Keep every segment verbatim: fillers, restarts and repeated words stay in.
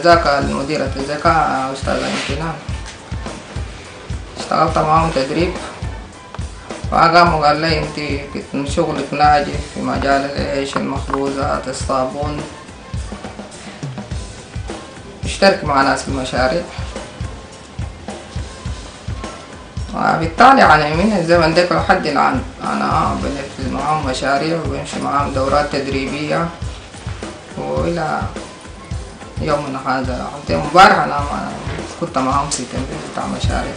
الزكاة المديرة الزكاة أستاذة أمتنان. اشتغلت معهم تدريب، فقاموا قال لي أنت شغلك ناجح في مجال العيش، المخبوزات، الصابون، اشترك مع ناس في المشاريع. وبالتالي يعني من الزمن ده لحد الآن أنا بنفذ معهم مشاريع وبمشي معهم دورات تدريبية وإلى يومنا هذا. عبد مبارك أنا كنت معهم في التنفيذ بتاع مشاريع.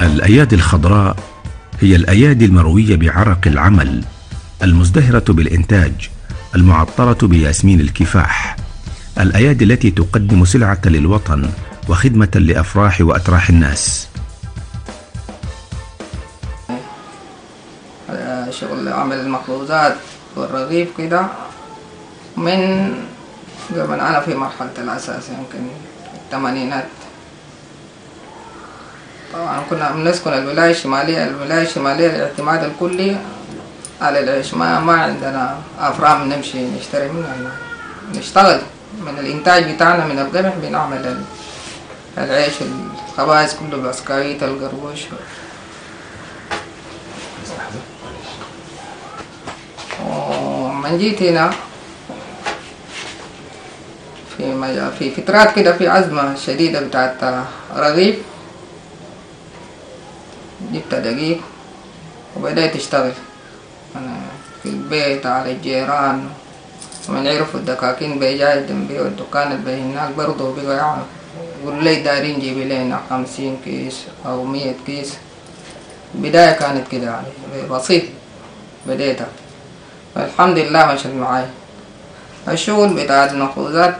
الأيادي الخضراء هي الأيادي المروية بعرق العمل، المزدهرة بالإنتاج، المعطرة بياسمين الكفاح، الأيادي التي تقدم سلعة للوطن وخدمة لأفراح وأتراح الناس. شغل عمل المخبوزات والرغيف كده من زمن أنا في مرحلة الأساس، يمكن الثمانينات. طبعا كنا بنسكن الولاية الشمالية، الولاية الشمالية الاعتماد الكلي على العيش، ما, ما عندنا أفرام نمشي نشتري منها، نشتغل من الإنتاج بتاعنا من القمح بنعمل العيش، الخبائز كله، بسكويت، القروش. ومن جيت هنا في, في فترات كده في أزمة شديدة بتاعت رغيف، جبت دقيق وبدأت أشتغل أنا في البيت على الجيران، ومن عرفوا الدكاكين بيجاي جنبي والدكان اللي هناك برضه بيقعوا يقولوا لي دارين جيبي لنا خمسين كيس أو مية كيس. البداية كانت كده يعني بسيط، بديتها الحمد لله مشت معاي. الشغل بتاع المخبوزات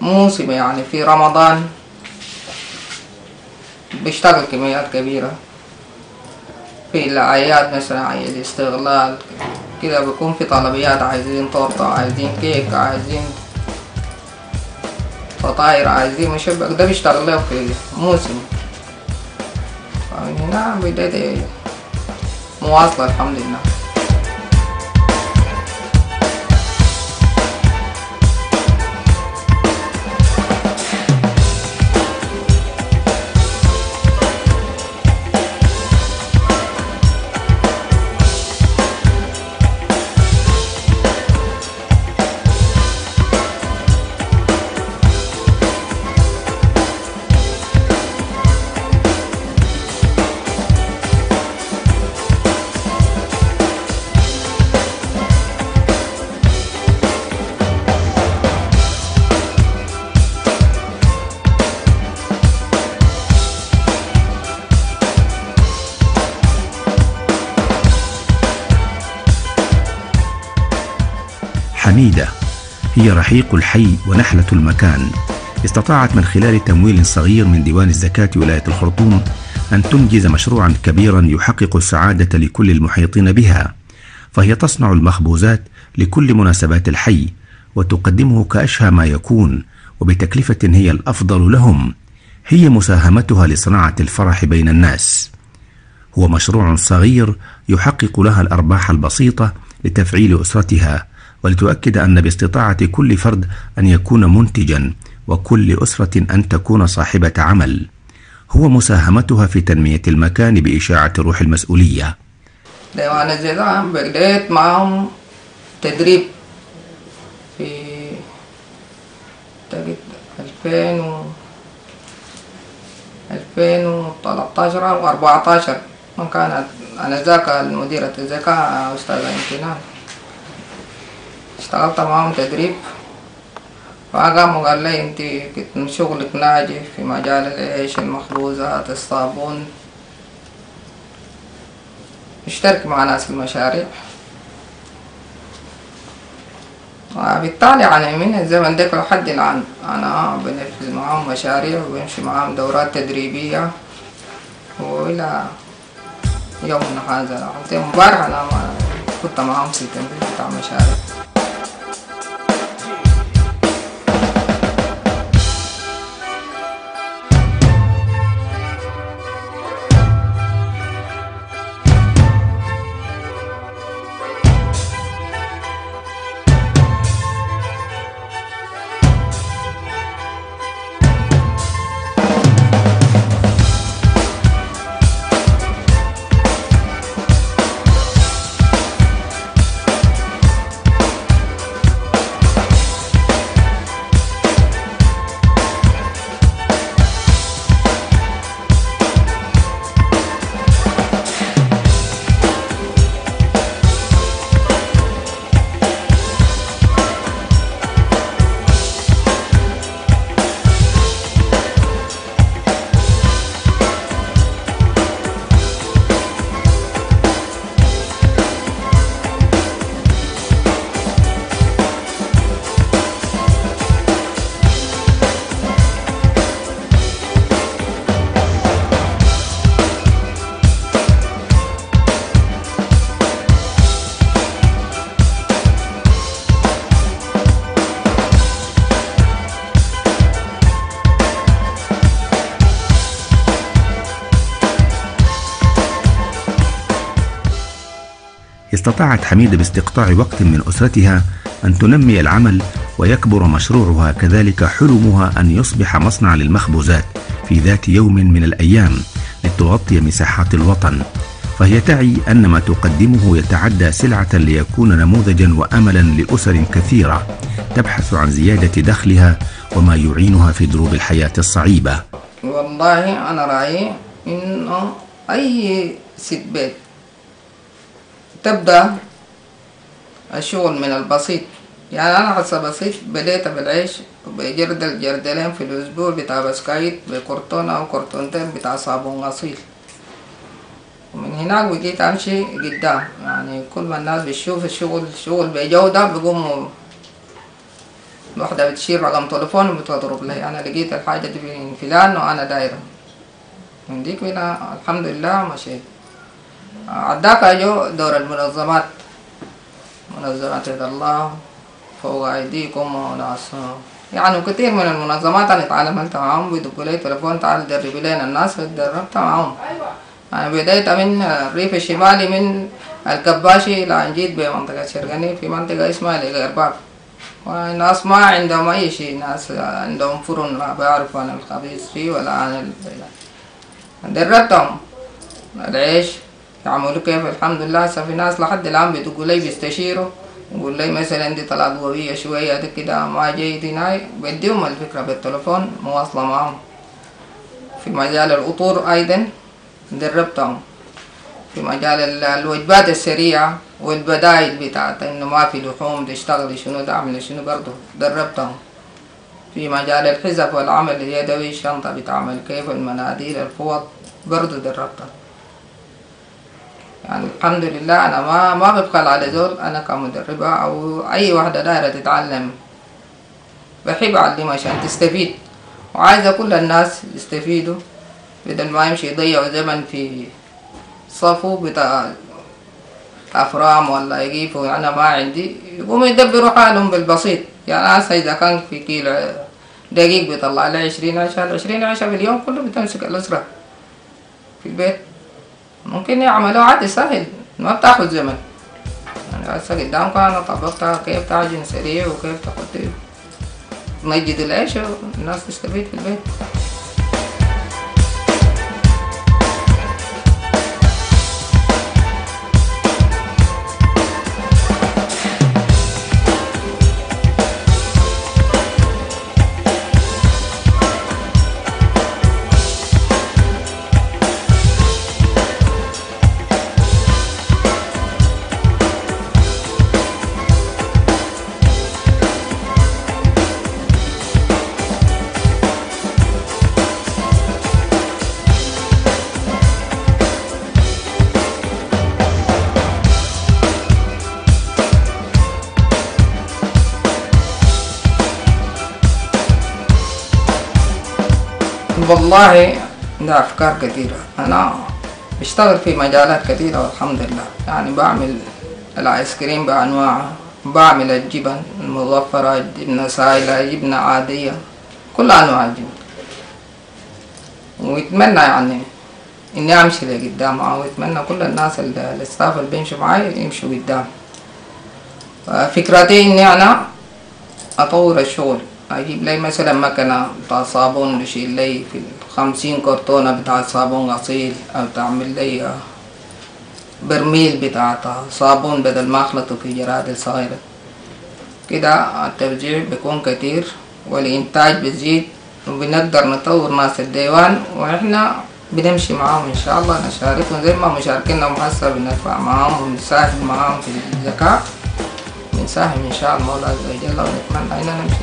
موسم، يعني في رمضان بيشتغل كميات كبيرة، في الأعياد مثلا عيد استغلال كده بيكون في طلبيات، عايزين تورته، عايزين كيك، عايزين فطاير، عايزين مشبك، ده بيشتغل له في موسم. فمن هنا بداية مواصلة الحمد لله. حميدة هي رحيق الحي ونحلة المكان، استطاعت من خلال تمويل صغير من ديوان الزكاة ولاية الخرطوم أن تنجز مشروعا كبيرا يحقق السعادة لكل المحيطين بها، فهي تصنع المخبوزات لكل مناسبات الحي وتقدمه كأشهى ما يكون وبتكلفة هي الأفضل لهم، هي مساهمتها لصناعة الفرح بين الناس. هو مشروع صغير يحقق لها الأرباح البسيطة لتفعيل أسرتها، ولتؤكد أن باستطاعة كل فرد أن يكون منتجا وكل أسرة أن تكون صاحبة عمل. هو مساهمتها في تنمية المكان بإشاعة روح المسؤولية. ديوان الزكاة بدأت معهم تدريب في ألفين وثلاثة عشر أو أربعة عشر، من كانت أنا ذاك مديرة الزكاة أستاذة أمتنان. اشتغلت معهم تدريب، فقاموا قال لي أنت شغلك ناجح في مجال العيش، المخبوزات، الصابون، اشترك مع ناس في المشاريع. وبالتالي يعني من الزمن ده لحد الآن أنا بنفذ معهم مشاريع وبمشي معهم دورات تدريبية وإلى يومنا هذا حتى مبارح أنا كنت معهم في التمرين بتاع مشاريع. استطاعت حميدة باستقطاع وقت من أسرتها أن تنمي العمل ويكبر مشروعها، كذلك حلمها أن يصبح مصنع للمخبوزات في ذات يوم من الأيام لتغطي مساحات الوطن، فهي تعي أن ما تقدمه يتعدى سلعة ليكون نموذجا وأملا لأسر كثيرة تبحث عن زيادة دخلها وما يعينها في دروب الحياة الصعيبة. والله أنا رأيي إنه أي ست بيت تبدأ الشغل من البسيط، يعني أنا حسب بسيط بديت بالعيش بجرد الجردلين في الأسبوع بتاع بسكايت بكرتون أو كرتونتين بتاع صابون أصيل، ومن هناك بقيت أمشي قدام. يعني كل ما الناس بتشوف الشغل شغل بجودة بيقوموا الوحدة بتشير رقم تليفون وبتضرب لي أنا لقيت الحاجة دي من فلان وأنا دايرة من ديك بنا. الحمد لله مشيت. عداك جو دور المنظمات، منظمات يد الله فوق أيديكم وناس، يعني كثير من المنظمات أنا اتعلمت معاهم بيدقوا لي تليفون تعال درب لنا الناس، فاتدربت معاهم. أنا يعني بديت من الريف الشمالي من الكباشي لأن جيت بمنطقة شرقاني في منطقة اسمها الغيربار، والناس ما عندهم أي شيء، ناس عندهم فرن ما بعرف أنا الخبيث فيه ولا أنا ال... دربتهم العيش يعملوا كيف. الحمد لله في ناس لحد الآن بتقول لي بيستشيروا، يقول لي مثلا عندي طلعت قوية شوية كده ما جيد هناي، بديهم الفكرة بالتليفون مواصلة معهم. في مجال العطور أيضا دربتهم، في مجال الوجبات السريعة والبدائل بتاعت إنه ما في لحوم تشتغلي شنو تعملي شنو برضه دربتهم. في مجال الحزف والعمل اليدوي الشنطة بتعمل كيف، المناديل الفوط برضه دربتهم. يعني الحمد لله أنا ما ما ببخل على زول، أنا كمدربة أو أي واحدة دايرة تتعلم بحب أعلمها عشان تستفيد، وعايزة كل الناس يستفيدوا بدل ما يمشي يضيعوا زمن في صفو بتاع أفرام ولا يجيبوا. أنا يعني ما عندي يقوموا يدبروا حالهم بالبسيط، يعني أنا إذا كان في كيلو دقيق بيطلع لي عشرين عشان عشرين عشان باليوم كله بتمسك الأسرة في البيت، ممكن يعملوه عادي سهل ما بتاخد زمن. يعني هسه قدامكم انا طبقتها كيف تعجن سريع وكيف تحط تنجد العيش والناس تستفيد في البيت. والله ده أفكار كثيرة، أنا بشتغل في مجالات كثيرة والحمد لله. يعني بعمل الايس كريم بانواعها، بعمل الجبن المظفرة، جبنة سائلة، جبنة عادية، كل انواع الجبن. ويتمنى يعني اني امشي لقدام معاه، ويتمنى كل الناس الاستاف اللي بيمشوا معاي يمشوا قدام. فكرتي اني انا اطور الشغل، اجيب لي مثلا مكنه بتاع صابون يشيل لي في خمسين كرتونه بتاع صابون اصيل، او تعمل لي برميل بتاع صابون بدل ما اخلطه في جراد صغيره كده. التوزيع بيكون كتير والانتاج بيزيد وبنقدر نطور ناس الديوان، واحنا بنمشي معاهم ان شاء الله نشاركهم زي ما مشاركينا محسن، بندفع معاهم ونساهم معاهم في الزكاه، بنساهم ان شاء الله عز وجل، ونتمنى اننا نمشي.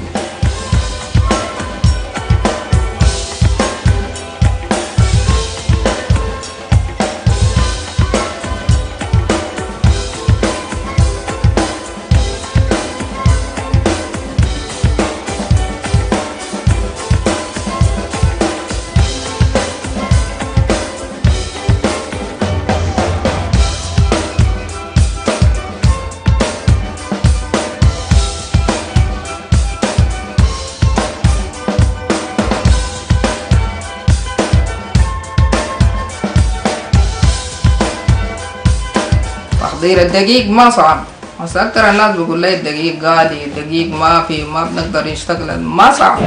تحضير الدقيق ما صعب، بس أكتر الناس بيقول لي الدقيق غالي، الدقيق ما في، ما بنقدر نشتغل. ما صعب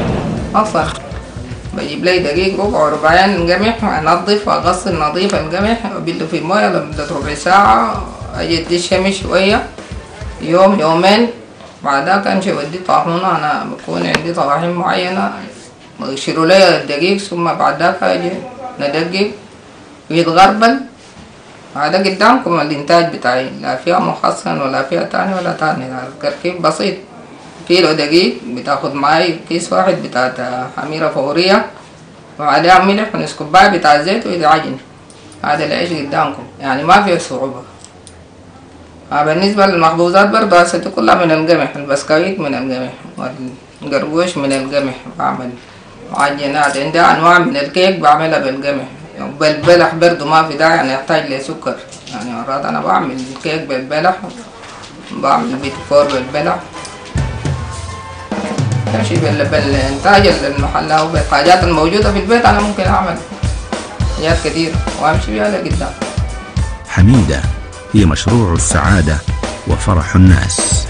أصلا، بجيب لي دقيق ربع وربعين القمح، أنظف أغسل نظيف القمح، أبله في موية لمدة ربع ساعة، أجي أديه شمس شوية يوم يومين، بعدها أمشي أوديه طاحونة. أنا بكون عندي طواحين معينة يشيلوا لي الدقيق، ثم بعدها أجي ندقق ويتغربل. هذا قدامكم الانتاج بتاعي، لا فيها محصن ولا فيها تاني ولا تاني، التركيب بسيط. كيلو دقيق بتاخد معي كيس واحد بتاعت خميرة فورية وعليها ملح ونص كوباية بتاع زيت ويتعجن. هذا العيش قدامكم، يعني ما فيه صعوبة. بالنسبة للمخبوزات برضه هسه كلها من القمح، البسكويت من القمح والقرقوش من القمح، بعمل معجنات، عندي أنواع من الكيك بعملها بالقمح. بالبلح برضو ما في داعي، يعني يحتاج لي سكر. يعني مرات انا بعمل كيك بالبلح، بعمل بيت فور بالبلح، تمشي بالانتاج المحل او بالحاجات الموجوده في البيت. انا ممكن اعمل حاجات كتير وامشي بيها لقدام. حميده هي مشروع السعاده وفرح الناس.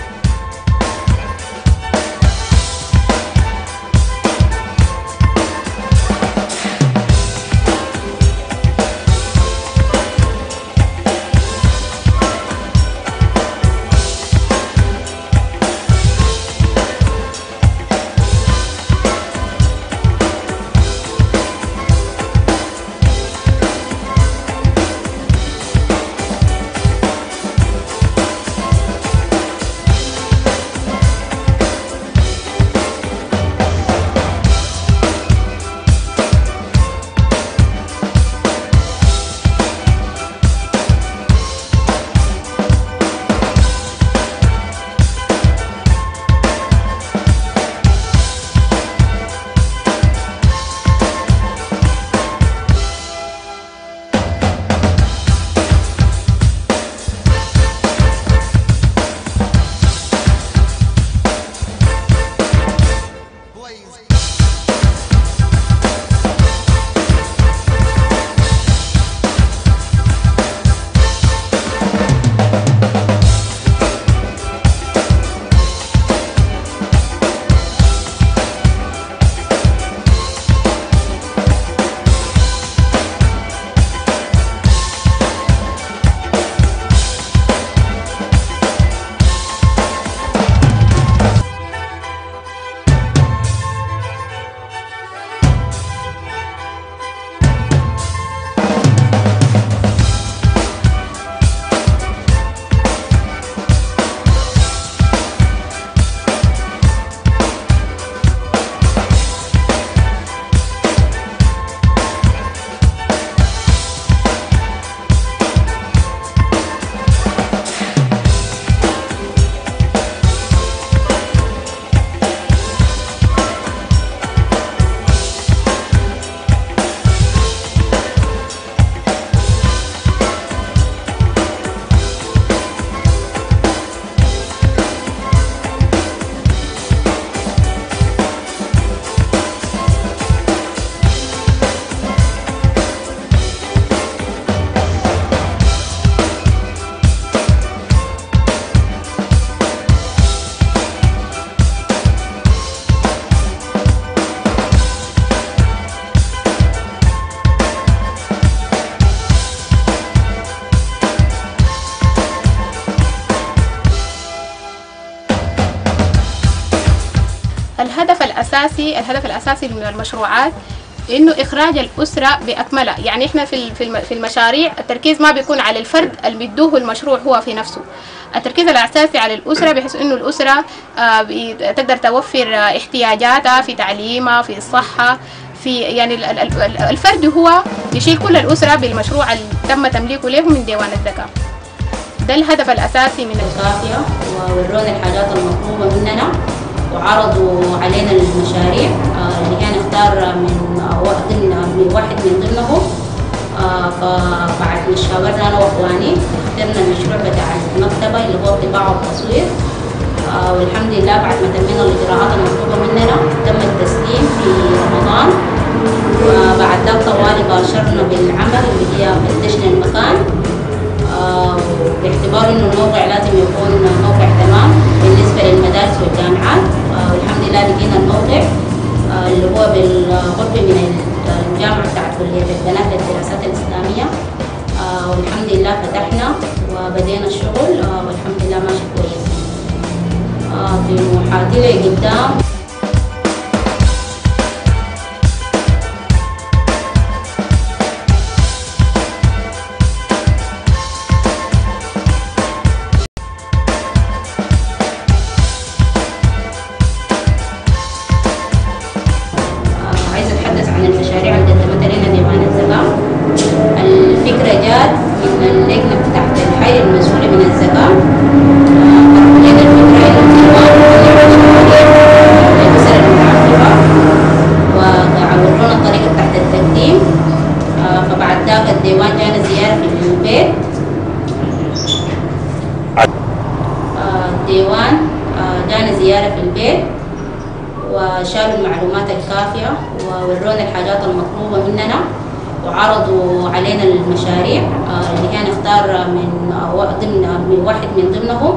الهدف الأساسي الهدف الأساسي من المشروعات إنه إخراج الأسرة بأكملها. يعني إحنا في في المشاريع التركيز ما بيكون على الفرد اللي بيدوه المشروع هو في نفسه، التركيز الأساسي على الأسرة، بحيث إنه الأسرة تقدر توفر احتياجاتها في تعليمها، في الصحة، في يعني الفرد هو يشيل كل الأسرة بالمشروع اللي تم تمليكه له من ديوان الزكاة. ده الهدف الأساسي من الشافية، وورونا الحاجات المطلوبة مننا وعرضوا علينا المشاريع اللي كان اختار من واحد من واحد من ضمنهم. فبعد ما شاورنا انا واخواني اخترنا المشروع بتاع المكتبه اللي هو الطباعه والتصوير، والحمد لله بعد ما تمينا الاجراءات المطلوبه مننا تم التسليم في رمضان. وبعد ذلك طوالي باشرنا بالعمل اللي هي فتشنا المكان باعتبار انه الموقع لازم يكون موقع تمام بالنسبه للمدارس والجامعات، والحمد لله لقينا الموقع اللي هو بالقرب من الجامعه بتاعت كلية البنات للدراسات الاسلامية. والحمد لله فتحنا وبدينا الشغل والحمد لله ماشي كويس. طموحاتي لقدام ديوان جانا زيارة في البيت وشالوا المعلومات الكافية وورونا الحاجات المطلوبة مننا وعرضوا علينا المشاريع اللي كان اختار من من واحد من ضمنهم.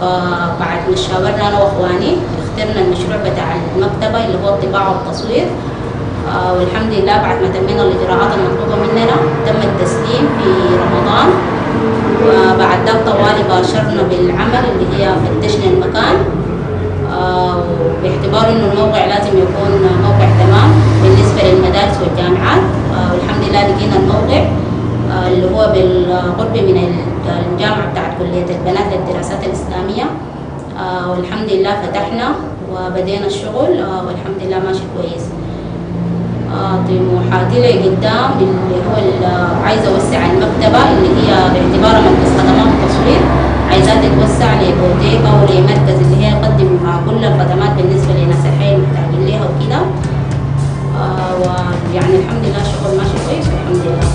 فبعد ما شاورنا انا واخواني اخترنا المشروع بتاع المكتبة اللي هو الطباعة والتصوير، والحمد لله بعد ما تمينا الاجراءات المطلوبة مننا تم التسليم في رمضان. وبعد ذلك طوالي باشرنا بالعمل اللي هي فتشنا المكان باعتبار انه الموقع لازم يكون موقع تمام بالنسبه للمدارس والجامعات، والحمد لله لقينا الموقع اللي هو بالقرب من الجامعه بتاعت كليه البنات للدراسات الاسلاميه، والحمد لله فتحنا وبدينا الشغل والحمد لله ماشي كويس. طموحاتي لقدام اللي هو عايزه اوسع المكتبه اللي هي باعتبارها مركز خدمات التصوير، عايزاها تتوسع لبوتيكا ولمركز اللي هي يقدم كل الخدمات بالنسبه لناس الحي المحتاجين ليها وكده. ويعني الحمد لله الشغل ماشي كويس والحمد لله.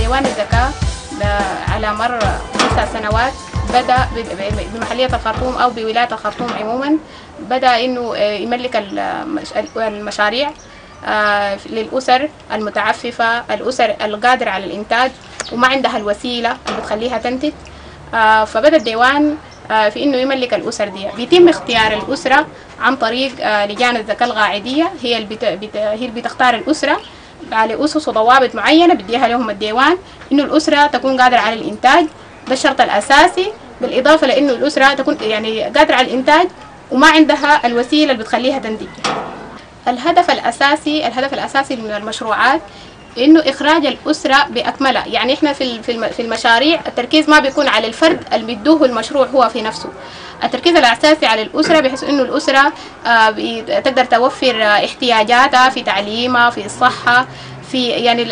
ديوان الزكاة على مر تسع سنوات بدأ بمحلية الخرطوم أو بولاية الخرطوم عموما، بدأ إنه يملك المشاريع للأسر المتعففة، الأسر القادرة على الإنتاج وما عندها الوسيلة اللي بتخليها تنتج. فبدأ الديوان في إنه يملك الأسر دي. بيتم اختيار الأسرة عن طريق لجان الزكاة القاعدية، هي اللي بتختار الأسرة على أسس وضوابط معينة بديها لهم الديوان، إنه الأسرة تكون قادرة على الإنتاج، ده الشرط الأساسي، بالإضافة لإنه الأسرة تكون يعني قادرة على الإنتاج وما عندها الوسيلة اللي بتخليها تنتج. الهدف الأساسي الهدف الأساسي من المشروعات انه اخراج الاسره باكملها. يعني احنا في في المشاريع التركيز ما بيكون على الفرد اللي بيدوه المشروع هو في نفسه، التركيز الاساسي على الاسره، بحيث انه الاسره تقدر توفر احتياجاتها في تعليمها في الصحه في يعني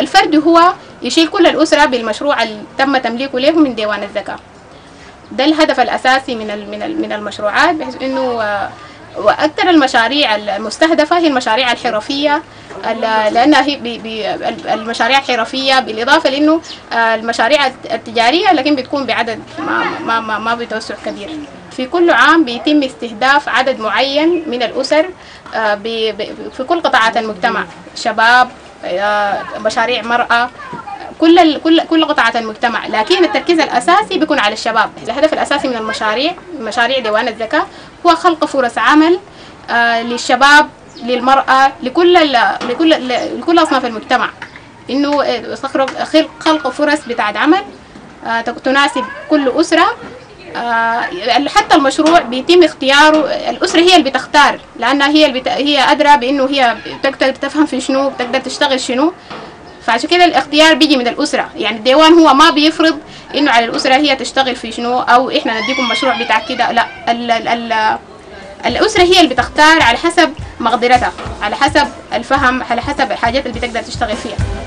الفرد هو يشيل كل الاسره بالمشروع اللي تم تمليكه له من ديوان الزكاه. ده الهدف الاساسي من من المشروعات، بحيث انه واكثر المشاريع المستهدفه هي المشاريع الحرفيه، لانها هي المشاريع الحرفيه بالاضافه لانه المشاريع التجاريه لكن بتكون بعدد ما ما ما بتوسع كبير. في كل عام بيتم استهداف عدد معين من الاسر في كل قطاعات المجتمع، شباب، مشاريع مراه، كل كل كل قطاعات المجتمع، لكن التركيز الاساسي بيكون على الشباب. الهدف الاساسي من المشاريع مشاريع ديوان الزكاة هو خلق فرص عمل للشباب، للمرأة، لكل لكل لكل اصناف المجتمع، انه خلق فرص بتاعت عمل تناسب كل اسرة. حتى المشروع بيتم اختياره، الاسره هي اللي بتختار، لانها هي اللي هي ادرى بانه هي بتقدر تفهم في شنو، بتقدر تشتغل شنو، فعشان كده الاختيار بيجي من الاسره. يعني الديوان هو ما بيفرض انه على الاسره هي تشتغل في شنو او احنا نديكم مشروع بتاع كده، لا، ال ال ال الاسره هي اللي بتختار على حسب مقدرتها، على حسب الفهم، على حسب الحاجات اللي بتقدر تشتغل فيها.